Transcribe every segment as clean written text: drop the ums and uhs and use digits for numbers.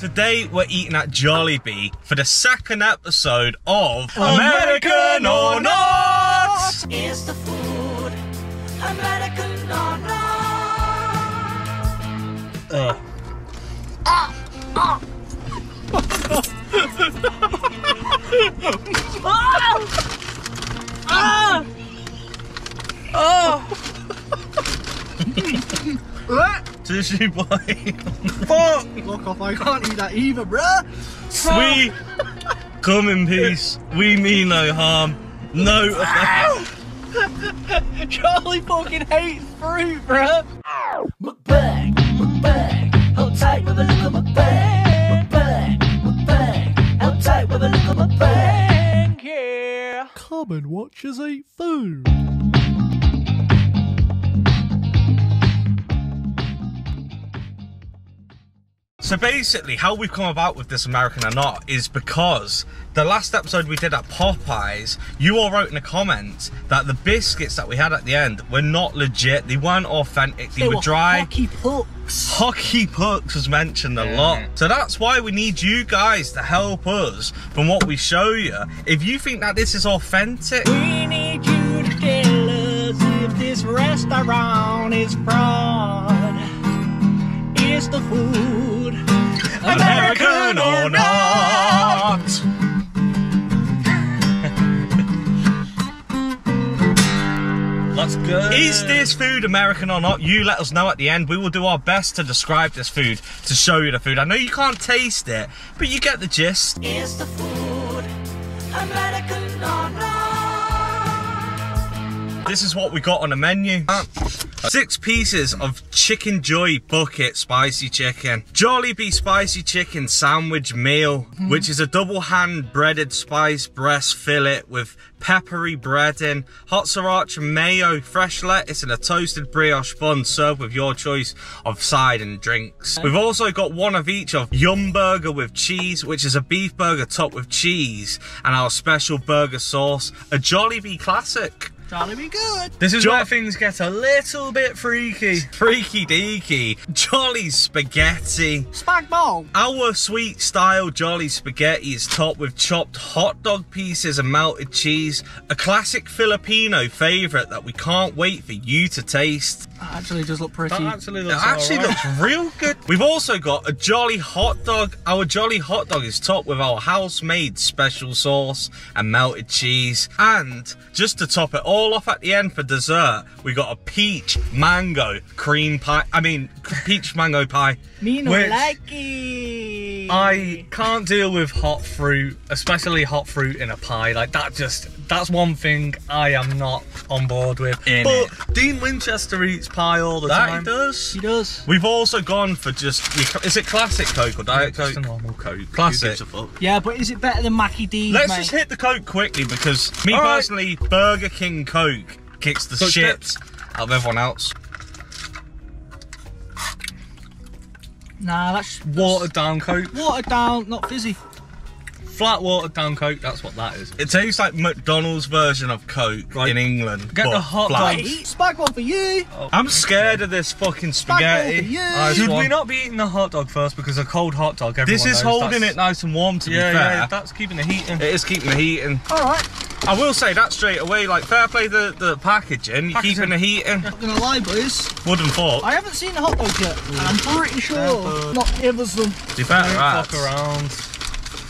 Today we're eating at Jollibee for the second episode of American or Not! Is the food American or not? Tissue boy. Fuck! Fuck off, I can't eat that either, bruh! We come in peace. We mean no harm. No offense. Charlie fucking hates fruit, bruh! McBag, McBag, hold tight with a look at my bag. McBag, McBag, hold tight with a look at my bag. Yeah! Come and watch us eat food. So basically, how we've come about with this American or Not is because the last episode we did at Popeyes, you all wrote in the comments that the biscuits that we had at the end were not legit, they weren't authentic, they were dry. Hockey pucks. Hockey pucks was mentioned a lot. So that's why we need you guys to help us from what we show you. If you think that this is authentic, we need you to tell us if this restaurant is fraud. Is the food American or not? That's good. Is this food American or not? You let us know at the end. We will do our best to describe this food, to show you the food. I know you can't taste it, but you get the gist. Is the food American or not? This is what we got on the menu. 6 pieces of Chicken Joy Bucket Spicy Chicken, Jollibee Spicy Chicken Sandwich Meal, which is a double hand breaded spice breast fillet with peppery breading, hot sriracha mayo, fresh lettuce and a toasted brioche bun served with your choice of side and drinks. We've also got one of each of Yum Burger with cheese, which is a beef burger topped with cheese and our special burger sauce, a Jollibee classic. Jollibee good. This is where things get a little bit freaky. Freaky deaky. Jolly spaghetti. Spag bol. Our sweet style jolly spaghetti is topped with chopped hot dog pieces and melted cheese. A classic Filipino favourite that we can't wait for you to taste. That actually does look pretty. That actually looks, looks real good. We've also got a jolly hot dog. Our jolly hot dog is topped with our house-made special sauce and melted cheese. And just to top it all off at the end for dessert, we got a peach mango cream pie. I mean, peach mango pie. Me no likey. I can't deal with hot fruit, especially hot fruit in a pie. Like that, that's one thing I am not on board with. But Dean Winchester eats pie all the time. He does. He does. We've also gone for just, is it classic Coke or Diet Coke? Just a normal Coke. Classic. Yeah, but is it better than Mackie D's? Let's just hit the Coke quickly because me personally, Burger King Coke kicks the shit out of everyone else. Nah, that's watered down Coke. Watered down, not fizzy. Flat watered down Coke, that's what that is. It tastes like McDonald's version of Coke in England. Get the hot dog. Spag bol for you. Oh, I'm scared of this fucking spaghetti. Should we not be eating the hot dog first? Because a cold hot dog, everyone knows, holding it nice and warm, to be fair. Yeah, that's keeping the heat in. It is keeping the heat in. All right. I will say that straight away, like, fair play the packaging, you're keeping the heat in. Not gonna lie, boys. Wooden fork. I haven't seen the hot dog yet. I'm pretty sure not give us them. You better fuck around.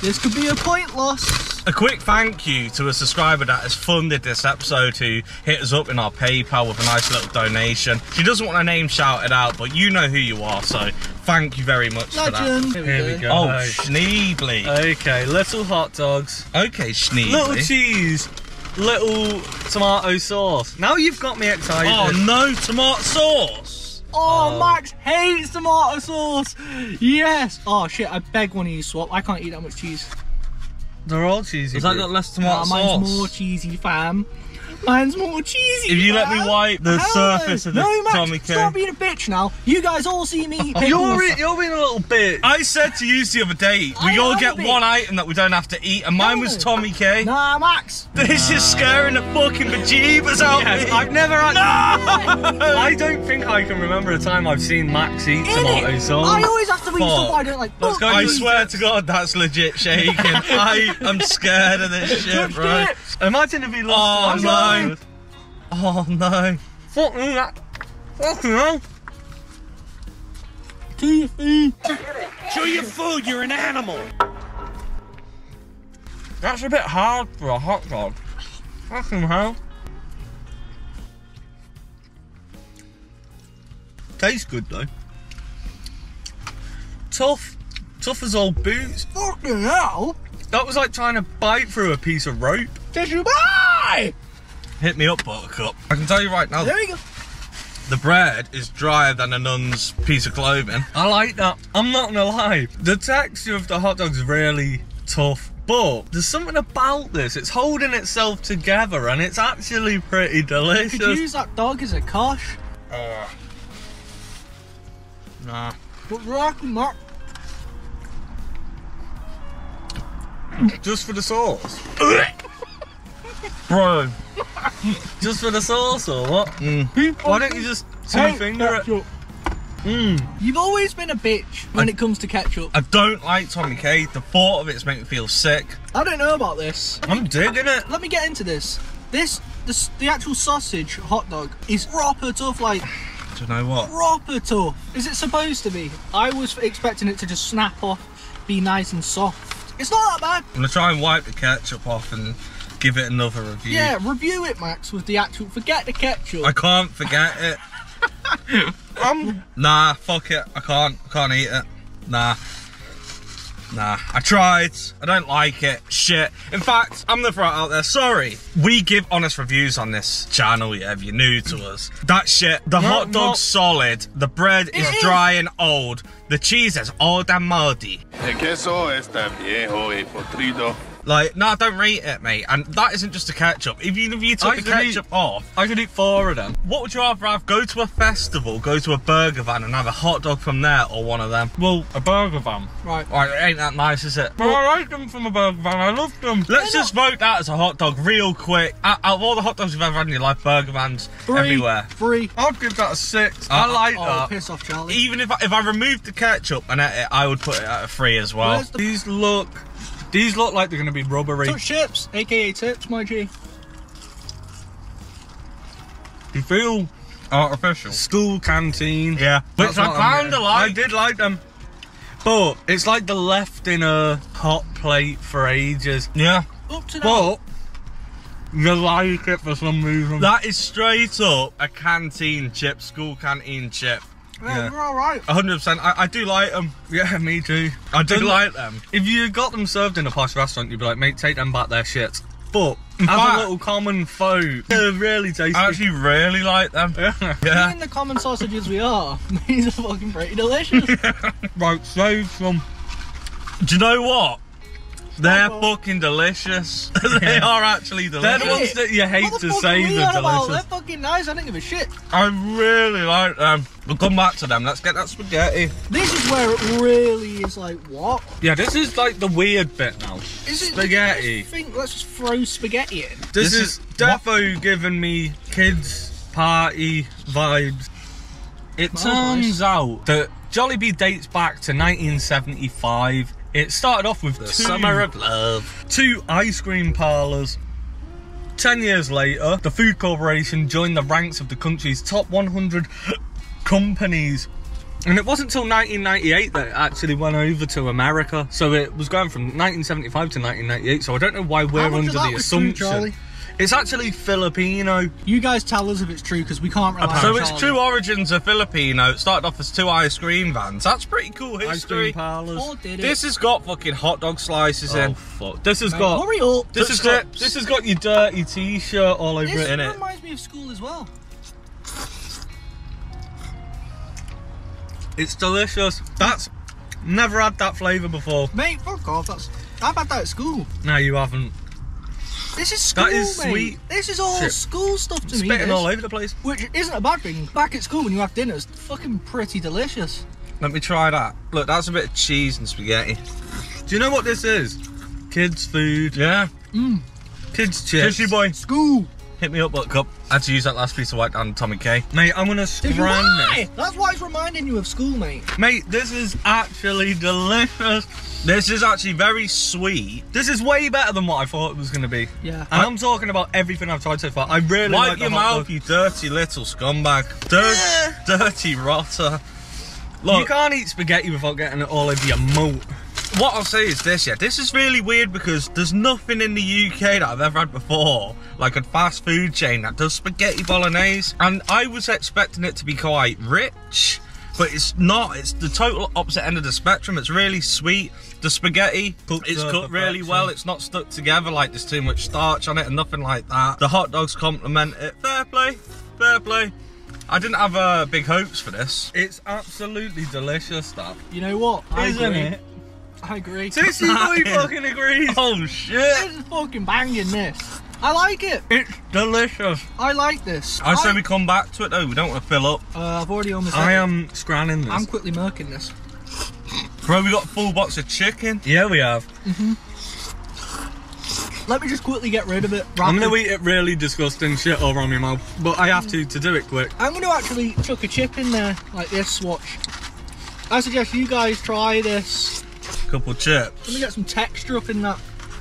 This could be a point loss. A quick thank you to a subscriber that has funded this episode, who hit us up in our PayPal with a nice little donation. She doesn't want her name shouted out, but you know who you are, so thank you very much for that. Here we go. Oh, Schneebly. Okay, little hot dogs. Okay, Schneebly. Little cheese. Little tomato sauce. Now you've got me excited. Oh, no tomato sauce. Oh, Max hates tomato sauce. Yes. Oh shit! I beg one of you swap. I can't eat that much cheese. They're all cheesy. Has that got less tomato sauce? Mine's more cheesy, fam. Mine's more cheesy. If you let me wipe the surface of the Tommy K. Stop being a bitch now. You guys all see me. You're being a little bitch. I said to you the other day, we all get one item that we don't have to eat, and mine was Tommy K. Nah, Max. This is scaring the fucking bejeebers out of me. I've never had. No! I don't think I can remember a time I've seen Max eat tomato sauce. I always have to eat stuff I don't like. I swear to God, that's legit shaking. I am scared of this shit, bro. Imagine if he lost. Oh no. Oh no. Fucking that. Fucking hell. Chew your food, you're an animal. That's a bit hard for a hot dog. Fucking hell. Tastes good though. Tough. Tough as old boots. Fucking hell. That was like trying to bite through a piece of rope. Did you buy? Hit me up, Buttercup. I can tell you right now. There you go. The bread is drier than a nun's piece of clothing. I like that. I'm not gonna lie. The texture of the hot dog's really tough, but there's something about this. It's holding itself together, and it's actually pretty delicious. Could you use that dog as a cosh? Nah. But rocking that. Just for the sauce. Bro. Just for the sauce or what? Mm. Why don't you just two-finger it? You've always been a bitch when it comes to ketchup. I don't like Tommy K. The thought of it's making me feel sick. I don't know about this. I'm digging it. Let me get into this. The actual sausage hot dog is proper tough, like... Do you know what? Proper tough. Is it supposed to be? I was expecting it to just snap off, be nice and soft. It's not that bad. I'm gonna try and wipe the ketchup off and give it another review. Yeah, review it, Max, with the actual... Forget the ketchup. I can't forget it. Nah, fuck it. I can't eat it. Nah. I tried. I don't like it. Shit. In fact, I'm gonna throw it out there. Sorry. We give honest reviews on this channel, yeah, if you're new to us. That shit. The hot dog's solid. The bread is dry and old. The cheese is old and moldy. El queso está viejo y podrido. Like, no, don't rate it, mate. And that isn't just a ketchup. Even if you took the ketchup off, I could eat 4 of them. What would you rather have? Go to a festival, go to a burger van and have a hot dog from there or one of them? Well, a burger van. Right. Right, it ain't that nice, is it? But I like them from a burger van. I love them. Let's just vote that as a hot dog real quick. Out of all the hot dogs you've ever had in your life, burger vans everywhere. 3. I'd give that a 6. I like that. Piss off, Charlie. Even if I removed the ketchup and ate it, I would put it at a 3 as well. These look like they're going to be rubbery. So chips, aka tips, my G. You feel artificial. School canteen. Yeah. Which I kind of like. I did like them. But it's like the left in a hot plate for ages. Yeah. Up to now. But you like it for some reason. That is straight up a canteen chip, school canteen chip. Yeah, they're all right. 100%. I do like them. Yeah, me too. I do like them. If you got them served in a posh restaurant, you'd be like, mate, take them back, their shit. But as a little common foe, they're really tasty. I actually really like them. Yeah. Being the common sausages we are, these are fucking pretty delicious. Right, so some. Do you know what? They're fucking delicious. They are actually delicious. They're the ones that you hate to say they're delicious. They're fucking nice. I don't give a shit. I really like them. We'll come back to them. Let's get that spaghetti. This is where it really is like, what? Yeah, this is like the weird bit now. Is it spaghetti? Let's just throw spaghetti in. This is defo giving me kids party vibes. It turns out that Jollibee dates back to 1975. It started off with the Summer of Love. 2 ice cream parlours. 10 years later, the Food Corporation joined the ranks of the country's top 100 companies. And it wasn't until 1998 that it actually went over to America. So it was going from 1975 to 1998. So I don't know why we're under the assumption. It's actually Filipino. You guys tell us if it's true, because we can't rely on its true origins are Filipino. It started off as 2 ice cream vans. That's pretty cool history. Ice cream parlours. This has got fucking hot dog slices in. Fuck. This has got... Hurry up. This has got your dirty t-shirt all over it, innit? This reminds me of school as well. It's delicious. That's... Never had that flavour before. Mate, fuck off. I've had that at school. No, you haven't. This is school, mate. This is all school stuff to me. Spitting all over the place. Which isn't a bad thing. Back at school when you have dinner, it's fucking pretty delicious. Let me try that. Look, that's a bit of cheese and spaghetti. Do you know what this is? Kids' food. Yeah. Mm. Kids' chips. Sushi boy. School. Hit me up, butt cup. I had to use that last piece of white and Tommy K. Mate, I'm gonna scram this. That's why it's reminding you of school, mate. Mate, this is actually delicious. This is actually very sweet. This is way better than what I thought it was going to be. Yeah. And I'm talking about everything I've tried so far. I really like the hot dog. Wipe your mouth, you dirty little scumbag. Dirty rotter. Look, you can't eat spaghetti without getting it all over your moat. What I'll say is this, yeah, this is really weird because there's nothing in the UK that I've ever had before, like a fast food chain that does spaghetti bolognese. And I was expecting it to be quite rich, but it's not. It's the total opposite end of the spectrum. It's really sweet. The spaghetti, it's cooked really well. It's not stuck together, like there's too much starch on it and nothing like that. The hot dogs complement it. Fair play, fair play. I didn't have big hopes for this. It's absolutely delicious, that. You know what? Isn't it? I agree. Sushi boy fucking agrees. Oh shit. This is fucking banging, this. I like it. It's delicious. I like this. I say we come back to it though. We don't want to fill up. I've already almost had it. I am scranning this. I'm quickly murking this. Bro, we got a full box of chicken. Yeah, we have. Let me just quickly get rid of it. Rapid. I'm going to eat it really disgusting shit all around my mouth, but I have to do it quick. I'm going to actually chuck a chip in there like this, watch. I suggest you guys try this. Couple chips. Let me get some texture up in that.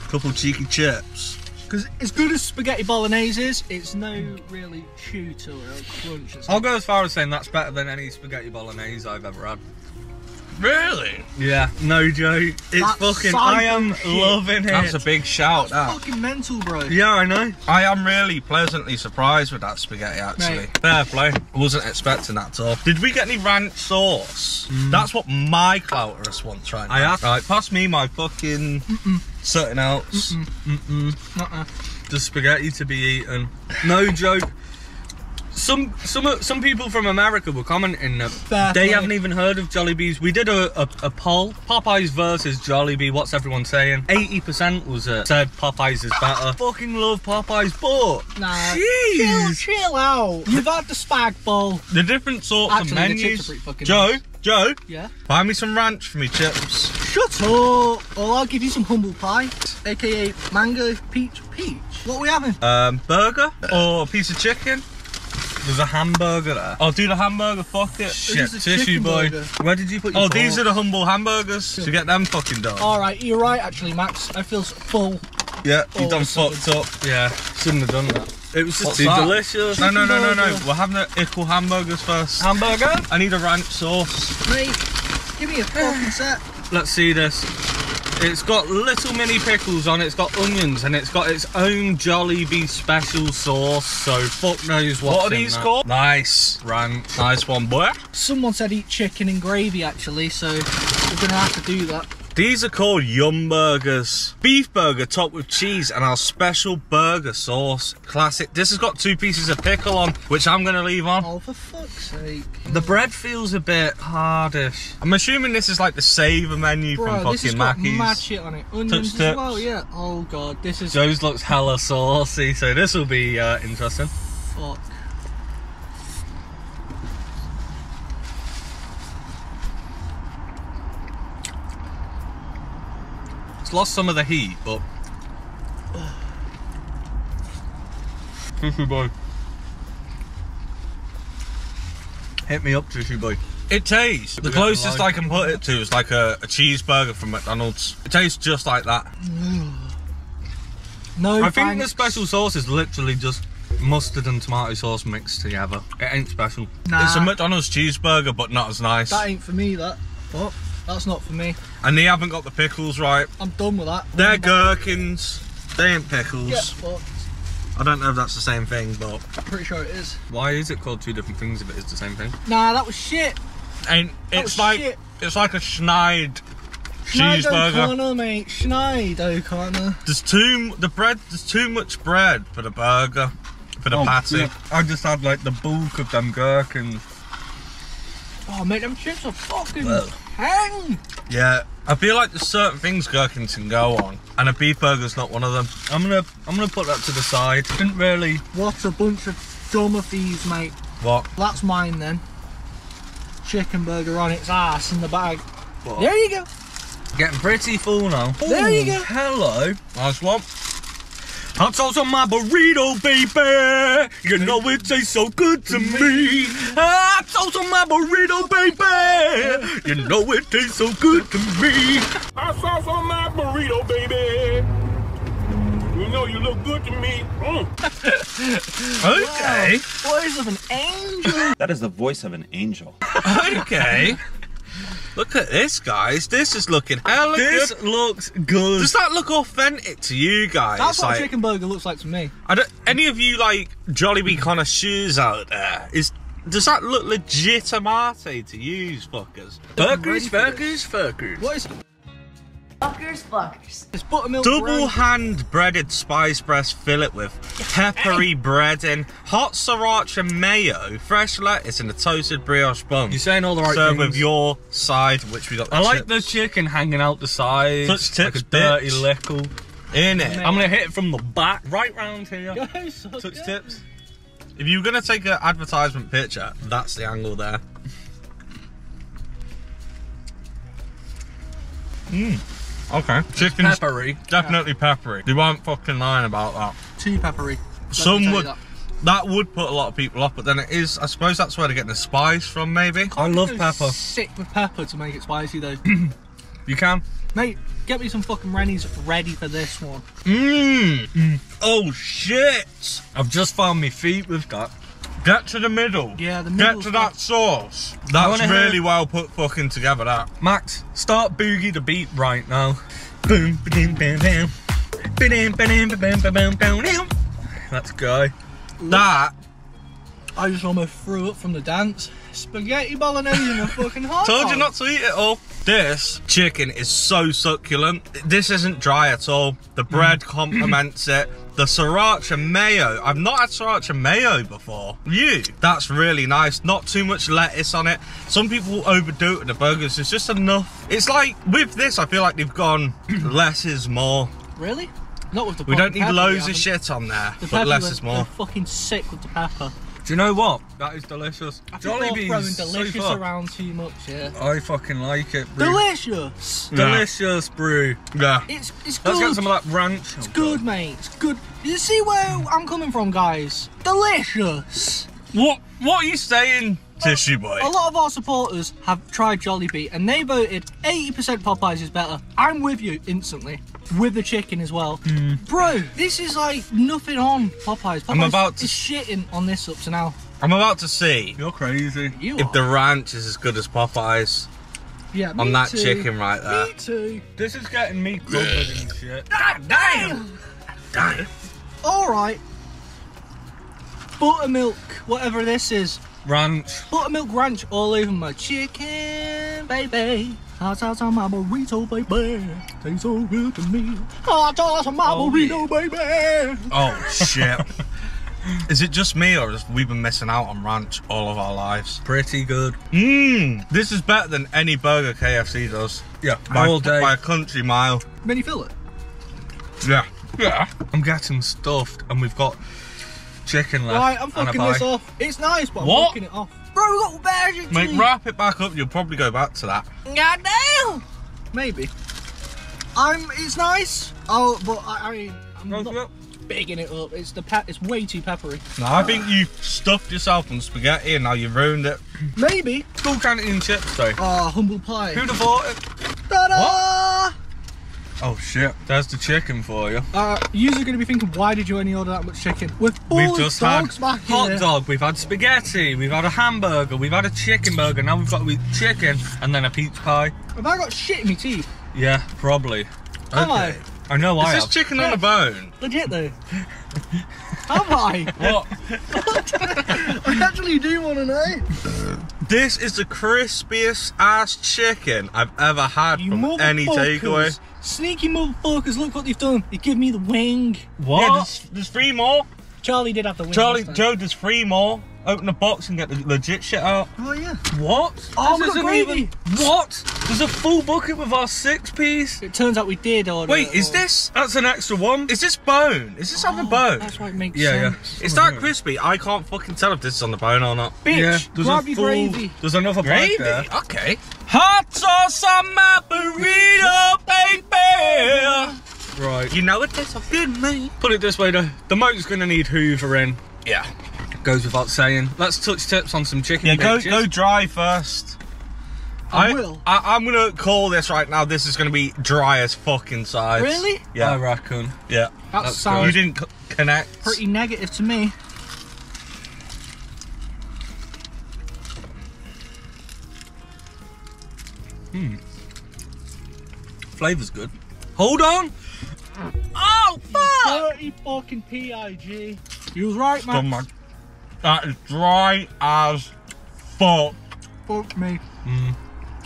Couple cheeky chips. Because as good as spaghetti bolognese is, it's no really chew to it or crunch. I'll go as far as saying that's better than any spaghetti bolognese I've ever had. Really? Yeah, no joke. It's fucking, I am loving it. That's a big shout. That's fucking mental, bro. Yeah, I know. I am really pleasantly surprised with that spaghetti, actually. Mate. Fair play. I wasn't expecting that at all. Did we get any ranch sauce? That's what my clouterus wants right now. I asked. Right, pass me my fucking something else. The spaghetti to be eaten. No joke. Some people from America were commenting that they haven't even heard of Jollibees. We did a poll, Popeyes versus Jollibee, what's everyone saying? 80% said Popeyes is better. Fucking love Popeyes, but jeez. Chill out. You've had the spag bowl. The different sorts of menus. Joe, nice. Joe, yeah? Buy me some ranch for me chips. Shut up, or I'll give you some humble pie, aka mango peach. What are we having? Burger or a piece of chicken? There's a hamburger there. I'll do the hamburger, fuck it. Shit, tissue boy. Burger. Where did you put your these are the humble hamburgers. So get them fucking done. Alright, you're right actually, Max. I feel full. Yeah, you done fucked up. Yeah, shouldn't have done that. It was just too delicious. Chicken no. We're having the ickle hamburgers first. Hamburger? I need a ranch sauce. Mate, give me a fucking set. Let's see this. It's got little mini pickles on it, it's got onions, and it's got its own Jollibee special sauce, so fuck knows what's in these called? Nice ranch. Nice one, boy. Someone said eat chicken and gravy, actually, so we're gonna have to do that. These are called Yum Burgers. Beef burger topped with cheese and our special burger sauce. Classic. This has got two pieces of pickle on, which I'm gonna leave on. Oh, for fuck's sake. The bread feels a bit hardish. I'm assuming this is like the saver menu from fucking Mackey's. This has got mad shit on it. Onions as well, yeah. Oh god, this is... Joe's looks hella saucy, so this will be interesting. Fuck. It's lost some of the heat, but... Tissue boy. Hit me up, tissue boy. It tastes, the closest I can put it to is like a cheeseburger from McDonald's. It tastes just like that. No, I think the special sauce is literally just mustard and tomato sauce mixed together. It ain't special. Nah. It's a McDonald's cheeseburger, but not as nice. That ain't for me, that. But that's not for me. And they haven't got the pickles right. I'm done with that. They're gherkins. They ain't pickles. Get fucked. I don't know if that's the same thing, but... I'm pretty sure it is. Why is it called two different things if it is the same thing? Nah, that was shit. And it's like... Shit. It's like a Schneid cheeseburger. Schneid O'Connor, mate. Schneid O'Connor. There's too much bread for the burger. For the patty. Yeah. I just had like the bulk of them gherkins. Oh mate, them chips are fucking hang. Yeah, I feel like there's certain things gherkins can go on, and a beef burger's not one of them. I'm gonna put that to the side. Didn't really. What a bunch of dumb thieves, mate. What? That's mine then. Chicken burger on its ass in the bag. What? There you go. Getting pretty full now. Ooh, there you go. Hello. Nice one. Hot sauce on my burrito, baby. You know it tastes so good to me. Hot sauce on my burrito, baby. You know it tastes so good to me. Hot sauce on my burrito, baby. You know you look good to me. Okay. Wow, voice of an angel. That is the voice of an angel. Okay. Look at this, guys. This is looking hella good. This looks good. Does that look authentic to you guys? That's what a chicken burger looks like to me. I don't, any of you like Jollibee connoisseurs out there, does that look legitimate to you, fuckers? Fuckers. What is it? Fuckers. It's buttermilk double hand breaded spice breast fillet with peppery breading, hot sriracha mayo, fresh lettuce and a toasted brioche bun. You're saying all the right things. Serve with your side, which we got the chips. Like the chicken hanging out the side. Such tips, like a dirty lickle. In it. I'm going to hit it from the back, right round here. Touch tips. If you're going to take an advertisement picture, that's the angle there. Mmm. Okay. Chicken's peppery. Definitely peppery. They weren't fucking lying about that. Too peppery. Some would. That would put a lot of people off, but then it is, I suppose that's where they're getting the spice from, maybe. I love pepper. Sick with pepper to make it spicy, though. You can. Mate, get me some fucking Rennies ready for this one. Mmm. Mm. Oh, shit. I've just found my feet with that. Get to the middle. Yeah, the middle. Get to that sauce. That's really well put fucking together, that. Max, start boogie the beat right now. Boom, ba-dum, ba-dum. Ba-dum, ba-dum, ba-dum, ba-dum, ba-dum. Let's go. Look, that. I just almost threw up from the dance. Spaghetti bolognese in a fucking hot dog. Told you not to eat it all. This chicken is so succulent. This isn't dry at all. The bread complements it. The sriracha mayo. I've not had sriracha mayo before. That's really nice. Not too much lettuce on it. Some people overdo it in the burgers. It's just enough. It's like, with this, I feel like they've gone less is more. Really? Not with the pepper. We don't need loads of shit on there, but less is more. They're fucking sick with the pepper. Do you know what? That is delicious. I think Jollibee's throwing delicious around too much, yeah. I fucking like it, bro. Delicious! Yeah. Delicious, bro. Yeah. It's good. Let's get some of that ranch. It's good, mate. It's good. You see where I'm coming from, guys? Delicious! What are you saying, Tissue Boy? A lot of our supporters have tried Jollibee and they voted 80% Popeyes is better. I'm with you instantly. With the chicken as well. Mm. Bro, this is like nothing on Popeyes. Popeyes is shitting on this up to now. I'm about to see. You're crazy. If the ranch is as good as Popeyes. Yeah, on that chicken right there. Me too. This is getting me covered and shit. God damn! Damn. Alright. Buttermilk, whatever this is. Ranch. Buttermilk ranch all over my chicken, baby. Hot sauce on my burrito, baby. Tastes so good to me. Hot sauce on my burrito, baby. Oh, shit. Is it just me or have we been missing out on ranch all of our lives? Pretty good. Mmm. This is better than any burger KFC does. Yeah, all day. By a country mile. Mini fillet? Yeah. Yeah. I'm getting stuffed and we've got chicken left. Right, I'm fucking this off. It's nice, but I'm fucking it off. Bro, we got bears. Mate, wrap it back up. You'll probably go back to that. Goddamn. Maybe. It's nice. Oh, but I mean, I'm not bigging it up. It's way too peppery. No, I think you stuffed yourself on spaghetti and now you've ruined it. Maybe. School canteen chips though. Oh, humble pie. Who'd have thought it? Ta-da! Oh shit, there's the chicken for you. You're going to be thinking, why did you only order that much chicken? We've just had hot dog, we've had spaghetti, we've had a hamburger, we've had a chicken burger, now we've got to eat chicken and then a peach pie. Have I got shit in my teeth? Yeah, probably. Okay. I know I have. Is this chicken on a bone? Legit though. Have I? What? I actually do want to know. This is the crispiest ass chicken I've ever had from any takeaway. Sneaky motherfuckers, look what they've done. They give me the wing. What? Yeah, there's three more. Charlie did have the wings. Charlie, Joe does three more. Open the box and get the legit shit out. Oh yeah. What? Oh, this isn't even. What? There's a full bucket with our 6-piece. It turns out we did order. Wait, is this? That's an extra one. Is this bone? Is this on the bone? That's right. Makes sense. Yeah. It's that crispy. I can't fucking tell if this is on the bone or not. Bitch. Yeah. There's grab your gravy. There's another bite there. Okay. Hot sauce on my burrito, baby. Right. You know it tastes so good, mate. Put it this way though. The moat's gonna need hoovering. Yeah. Goes without saying. Let's touch tips on some chicken. Yeah, go dry first. I'm gonna call this right now. This is gonna be dry as fuck inside. Really? Yeah, I reckon. Yeah. That sounds. You didn't connect. Pretty negative to me. Hmm. Flavor's good. Hold on. Oh fuck! Dirty fucking pig. You was right, man. That is dry as fuck. Fuck me. Mm.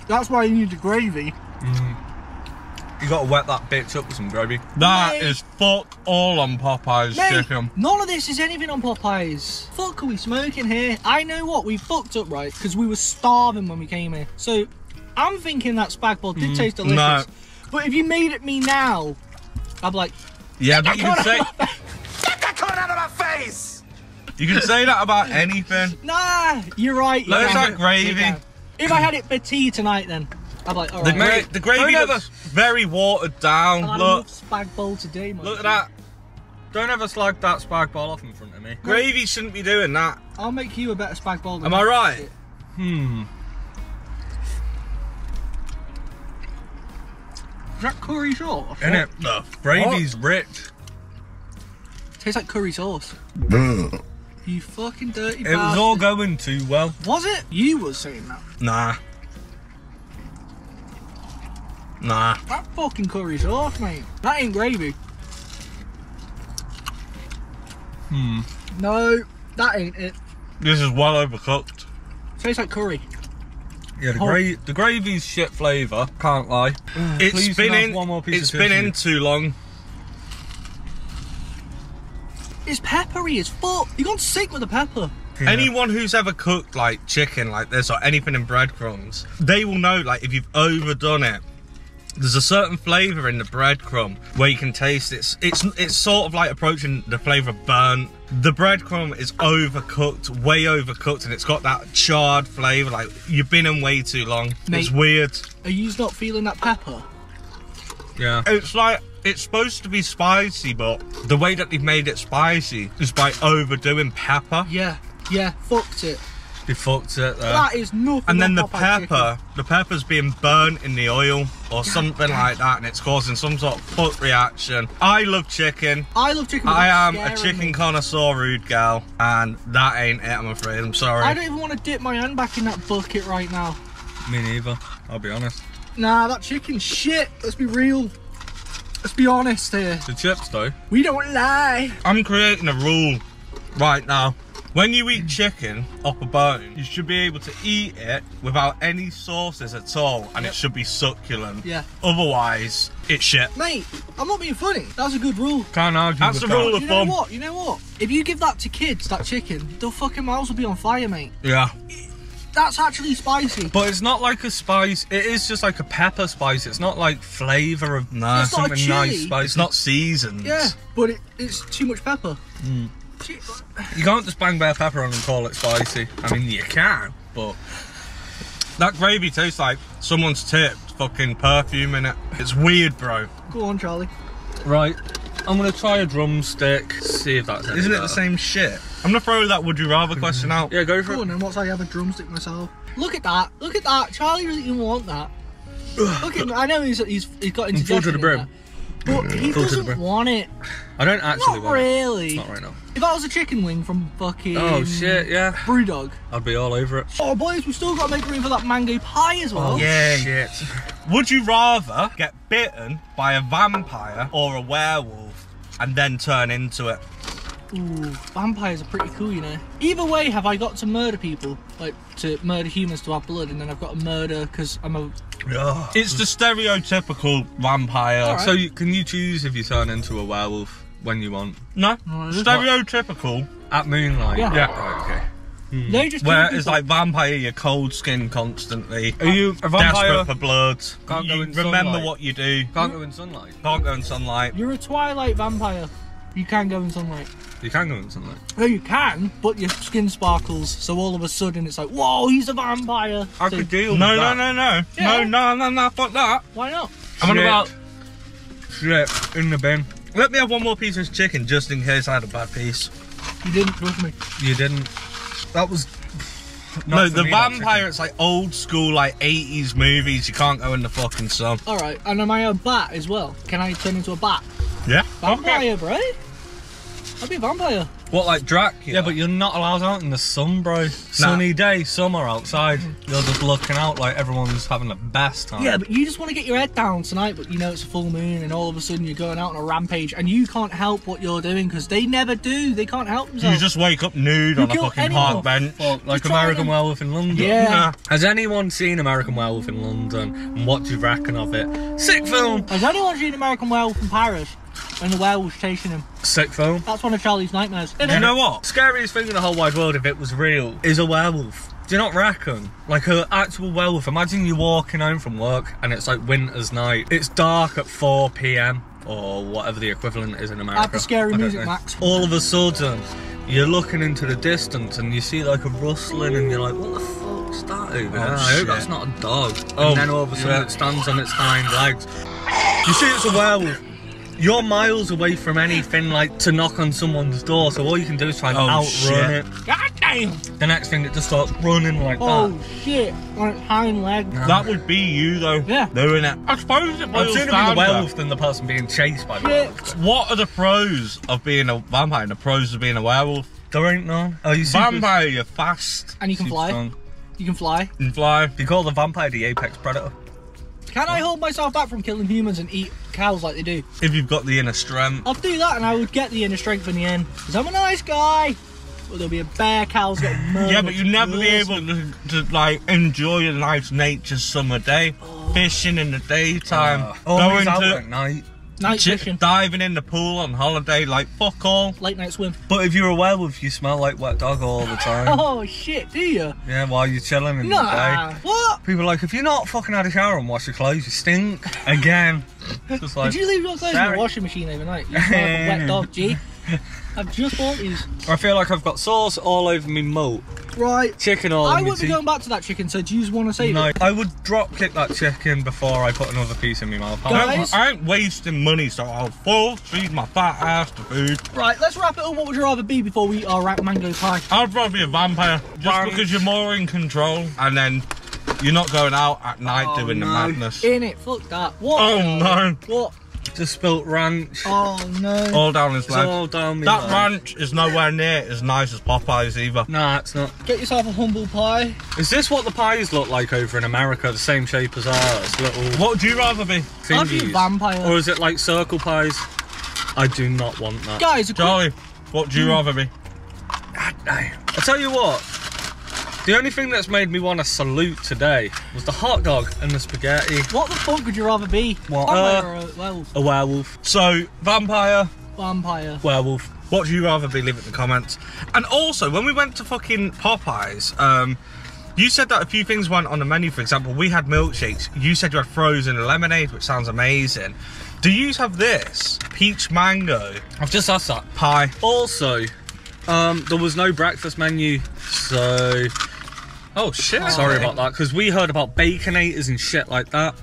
That's why you need the gravy. Mm. You gotta wet that bitch up with some gravy. That is fuck all on Popeye's chicken. None of this is anything on Popeye's. Fuck are we smoking here? I know what we fucked up, right? Because we were starving when we came here. So I'm thinking that spag bol did taste delicious. No. But if you made it me now, I'd be like, yeah, but you can say get that corn out of my face! You can say that about anything. Nah, you're right. Look at that gravy. If I had it for tea tonight, then I'd be like, all right. The gravy looks very watered down. I love spag bol today, man. Look at that. Don't ever slag that spag bol off in front of me. Gravy shouldn't be doing that. I'll make you a better spag bol. Am I right? Hmm. Is that curry sauce? Isn't it? The gravy's rich. Tastes like curry sauce. You fucking dirty bastard. It was all going too well. Was it? You were saying that. Nah. Nah. That fucking curry's off, mate. That ain't gravy. Hmm. No, that ain't it. This is well overcooked. Tastes like curry. Yeah, the gravy's shit flavour. Can't lie. It's been in. One more piece it's been in too long. It's peppery as fuck. You've gone sick with the pepper. Yeah. Anyone who's ever cooked like chicken like this or anything in breadcrumbs, they will know like if you've overdone it. There's a certain flavour in the breadcrumb where you can taste it. It's sort of like approaching the flavour of burnt. The breadcrumb is overcooked, way overcooked, and it's got that charred flavour. Like you've been in way too long. Mate, it's weird. Are you not feeling that pepper? Yeah. It's like. It's supposed to be spicy, but the way that they've made it spicy is by overdoing pepper. Yeah, yeah, fucked it. They fucked it there. That is nothing. And then the pepper, the pepper's being burnt in the oil or something like that, and it's causing some sort of foot reaction. I love chicken. I love chicken. I am a chicken connoisseur, rude gal, and that ain't it, I'm afraid. I'm sorry. I don't even want to dip my hand back in that bucket right now. Me neither, I'll be honest. Nah, that chicken's shit. Let's be real. Let's be honest here. The chips though. We don't lie. I'm creating a rule right now. When you eat chicken off a bone, you should be able to eat it without any sauces at all, and it should be succulent. Yeah. Otherwise, it's shit. Mate, I'm not being funny. That's a good rule. Can't argue with that. That's a rule of thumb. You know what? You know what? If you give that to kids, that chicken, their fucking mouths will be on fire, mate. Yeah. That's actually spicy. But it's not like a spice. It is just like a pepper spice. It's not like flavour of something nice spice. It's not seasoned. Yeah, but it's too much pepper. Mm. You can't just bang bare pepper on and call it spicy. I mean, you can, but... That gravy tastes like someone's tipped fucking perfume in it. It's weird, bro. Go on, Charlie. Right. I'm going to try a drumstick, see if that's isn't it the same shit? I'm going to throw that would you rather question out. Yeah, go for it. And once I have a drumstick myself. Look at that. Look at that. Charlie doesn't even want that. Look at him. I know he's got into full to the brim. But he doesn't want it. I don't actually want it. Not really. Not right now. If I was a chicken wing from fucking... Oh, shit, yeah. Brewdog. I'd be all over it. Oh, boys, we've still got to make room for that mango pie as well. Oh, yeah, shit. Would you rather get bitten by a vampire or a werewolf and then turn into it? Ooh, vampires are pretty cool, you know. Either way, have I got to murder people? Like, to murder humans to have blood, and then I've got to murder because I'm a... Ugh. It's the stereotypical vampire. Right. So can you choose if you turn into a werewolf? when you want. No. Stereotypical. At Moonlight. Yeah. Okay. They just where it's like vampire, you're cold skin constantly. Are you a vampire? Desperate for blood. Can't go in sunlight. Remember what you do. Can't go in sunlight. Can't go in sunlight. You're a twilight vampire. You can go in sunlight. You can go in sunlight. No, you can, but your skin sparkles, so all of a sudden it's like, whoa, he's a vampire. I could deal with that. No, fuck that. Why not? I'm on about shit in the bin. Let me have one more piece of chicken just in case I had a bad piece. You didn't trust me. You didn't. That was no. The vampire, it's like old school, like 80s movies. You can't go in the fucking sun. All right, and am I a bat as well? Can I turn into a bat? Yeah. Vampire, bro. I'd be a vampire. What, like Dracula? Yeah, but you're not allowed out in the sun, bro. Sunny day, summer outside. You're just looking out like everyone's having the best time. Yeah, but you just want to get your head down tonight, but you know it's a full moon, and all of a sudden you're going out on a rampage, and you can't help what you're doing, because they never do. They can't help themselves. You just wake up nude on a fucking park bench, like American Werewolf in London. Yeah. Has anyone seen American Werewolf in London, and what do you reckon of it? Sick film! Has anyone seen American Werewolf in Paris? And the werewolf's chasing him. Sick film. That's one of Charlie's nightmares. You know what? Scariest thing in the whole wide world, if it was real, is a werewolf. Do you not reckon? Like an actual werewolf. Imagine you walking home from work and it's like winter's night. It's dark at 4 p.m. or whatever the equivalent is in America. After scary music, Max. All of a sudden, you're looking into the distance and you see like a rustling and you're like, what the fuck's that over there? I hope that's not a dog. And then all of a sudden it stands on its hind legs. You see it's a werewolf. You're miles away from anything like to knock on someone's door, so all you can do is try and outrun it. God damn! The next thing, it just starts running like that. Oh shit! On its hind legs. That would be you though. Yeah. Doing it. I suppose it would sooner be the werewolf than the person being chased by the werewolf. What are the pros of being a vampire and the pros of being a werewolf? There ain't none. Oh, you vampire, you're fast. And you can fly. Strong. You can fly. You can fly. You call the vampire the apex predator. Can I hold myself back from killing humans and eat cows like they do? If you've got the inner strength. I'll do that and I would get the inner strength in the end. Because I'm a nice guy. But there'll be a bear, cows getting murdered. Yeah, but you'll never be able to like enjoy your life's nature's summer day. Fishing in the daytime. Going out at night. Night fishing. Diving in the pool on holiday, like fuck all. Late night swim. But if you're a werewolf, you smell like wet dog all the time. Oh shit, do you? Yeah, while you're chilling in the day. What? People are like, if you're not fucking had a shower and wash your clothes, you stink. Again. Just like, did you leave your clothes in the washing machine overnight? You smell like a wet dog, G. I've just bought these. I feel like I've got sauce all over me moat. Right. Chicken all over me. I would be going back to that chicken, so do you want to save it? No, I would drop kick that chicken before I put another piece in my mouth. Guys, I ain't wasting money, so I'll full feed my fat ass to food. Right, let's wrap it up. What would you rather be before we eat our wrapped mango pie? I'd rather be a vampire. Just because you're more in control and then you're not going out at night doing the madness. In it, fuck that. What? Oh no. What? Just spilt ranch. Oh no. All down his leg. All down me. That ranch is nowhere near as nice as Popeyes either. Nah, it's not. Get yourself a humble pie. Is this what the pies look like over in America? The same shape as ours? What would you rather be? I'd be a vampire. Or is it like circle pies? I do not want that. Guys, Charlie, what would you rather be? God damn. I'll tell you what. The only thing that's made me want to salute today was the hot dog and the spaghetti. What the fuck would you rather be? What? Vampire or a werewolf? A werewolf. So, vampire. Vampire. Werewolf. What do you rather be? Leave it in the comments. And also, when we went to fucking Popeyes, you said that a few things went on the menu. For example, we had milkshakes. You said you had frozen lemonade, which sounds amazing. Do you have this? Peach mango. I've just asked that. Pie. Also, there was no breakfast menu, so... Oh shit! Sorry about that, because we heard about Baconators and shit like that.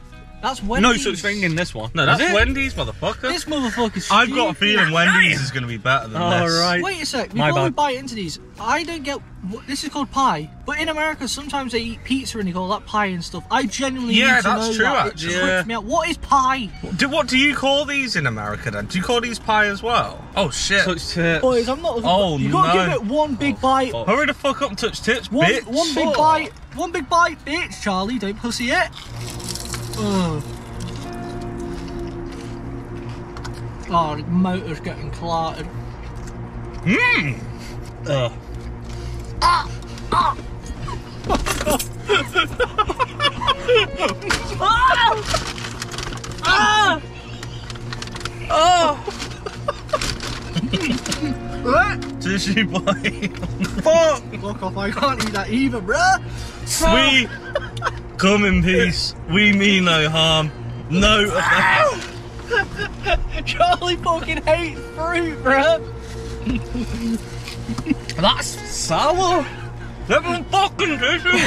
That's Wendy's. No such thing in this one. No, that's Wendy's, motherfucker. This motherfucker's stupid. I've got a feeling Wendy's is going to be better than this. All right. Wait a sec. Before we bite into these, I don't get. This is called pie, but in America sometimes they eat pizza and they call that pie and stuff. I genuinely need to know that. Actually, it freaks me out. What is pie? What do you call these in America then? Do you call these pie as well? Oh shit! Touch tips. Boys, I'm not. You gotta give it one big bite. Fuck. Hurry the fuck up and touch tips, bitch. One big bite. One big bite, bitch. Charlie, don't pussy it. Oh, the motor's getting clotted. Mmm! sushi, boy. Fuck! Fuck off, I can't eat that either, bruh. Sweet. Come in peace. We mean no harm. No offense. Charlie fucking hates fruit, bruh. That's sour. Everyone fucking dishes,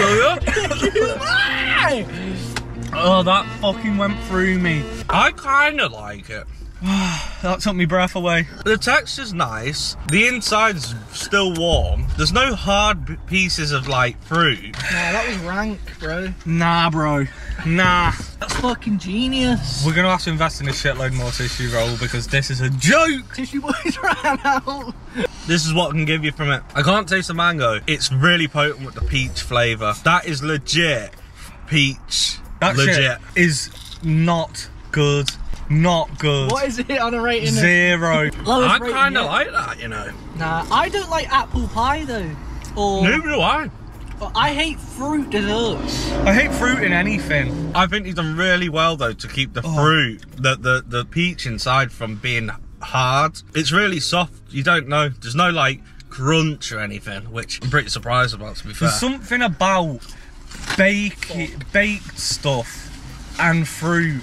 oh, that fucking went through me. I kinda like it. That took my breath away. The texture's nice. The inside's still warm. There's no hard pieces of like fruit. Nah, that was rank, bro. Nah, bro. Nah. That's fucking genius. We're gonna have to invest in a shitload more tissue roll because this is a joke. Tissue boys ran out. This is what I can give you from it. I can't taste the mango. It's really potent with the peach flavour. That is legit peach. That legit shit is not good. Not good. What is it on a rating? Zero. I kind of like that, you know. Nah, I don't like apple pie though. Or neither do I. I hate fruit desserts. I hate fruit in anything. I think he's done really well though to keep the fruit, the peach inside from being hard. It's really soft. You don't know. There's no like crunch or anything, which I'm pretty surprised about, to be fair. There's something about baked stuff and fruit,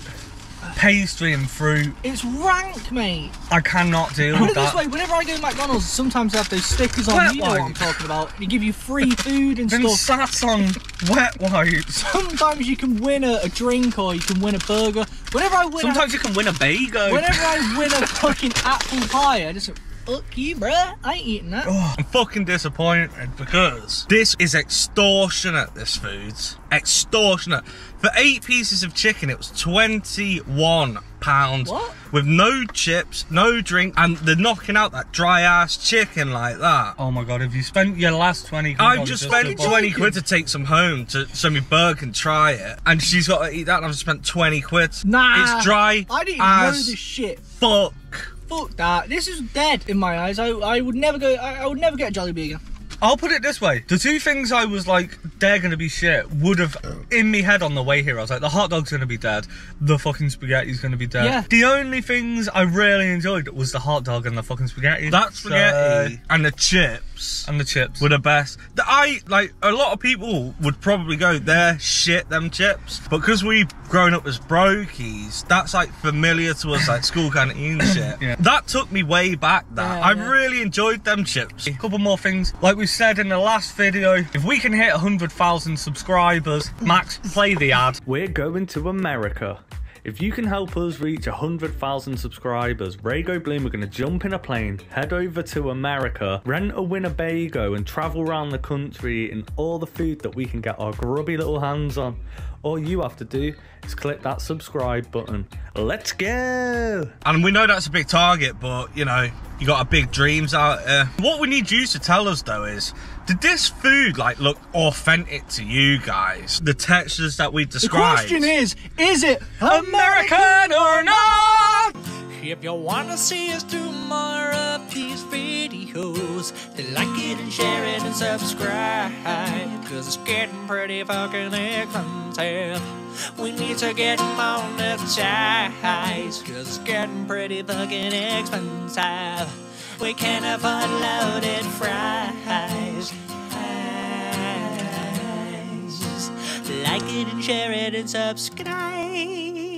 pastry and fruit. It's rank, mate. I cannot deal with that. This way, whenever I go to McDonald's, sometimes they have those stickers on. Wet, you know what I'm talking about. They give you free food and stuff. Sat on wet wipes. Sometimes you can win a drink or you can win a burger. Whenever I win, sometimes you can win a bagel. Whenever I win a fucking apple pie, I just. Fuck you, bruh. I ain't eating that. Oh, I'm fucking disappointed because this is extortionate, this food's. Extortionate. For 8 pieces of chicken, it was £21. What? With no chips, no drink, and they're knocking out that dry-ass chicken like that. Oh my God, have you spent your last 20 quid? I've just spent 20 quid to take some home so my bird can try it. And she's got to eat that and I've spent 20 quid. Nah. It's dry. I didn't know this shit. Fuck. Fuck that. This is dead in my eyes. I would never go, I would never get a Jollibee again. I'll put it this way. The 2 things I was like, they're gonna be shit, would have, in me head on the way here, I was like, the hot dog's gonna be dead, the fucking spaghetti's gonna be dead. Yeah. The only things I really enjoyed was the hot dog and the fucking spaghetti. That spaghetti and the chips. And the chips. Were the best. Like, a lot of people would probably go, they're shit, them chips. But because we've grown up as brokies, that's like familiar to us, like school canteen shit. Yeah. That took me way back, that. Yeah, I really enjoyed them chips. A couple more things. Like we said in the last video, if we can hit 100,000 subscribers, Max, play the ad. We're going to America. If you can help us reach 100,000 subscribers, Raygo Bloom are going to jump in a plane, head over to America, rent a Winnebago and travel around the country in all the food that we can get our grubby little hands on. All you have to do is click that subscribe button. Let's go! And we know that's a big target, but you know, you got our big dreams out there. What we need you to tell us though is, did this food like look authentic to you guys? The textures that we described. The question is it American or not? If you wanna see us do more of these videos, then like it and share it and subscribe, cause it's getting pretty fucking expensive. We need to get monetized, cause it's getting pretty fucking expensive. We can't afford loaded fries. Like it and share it and subscribe.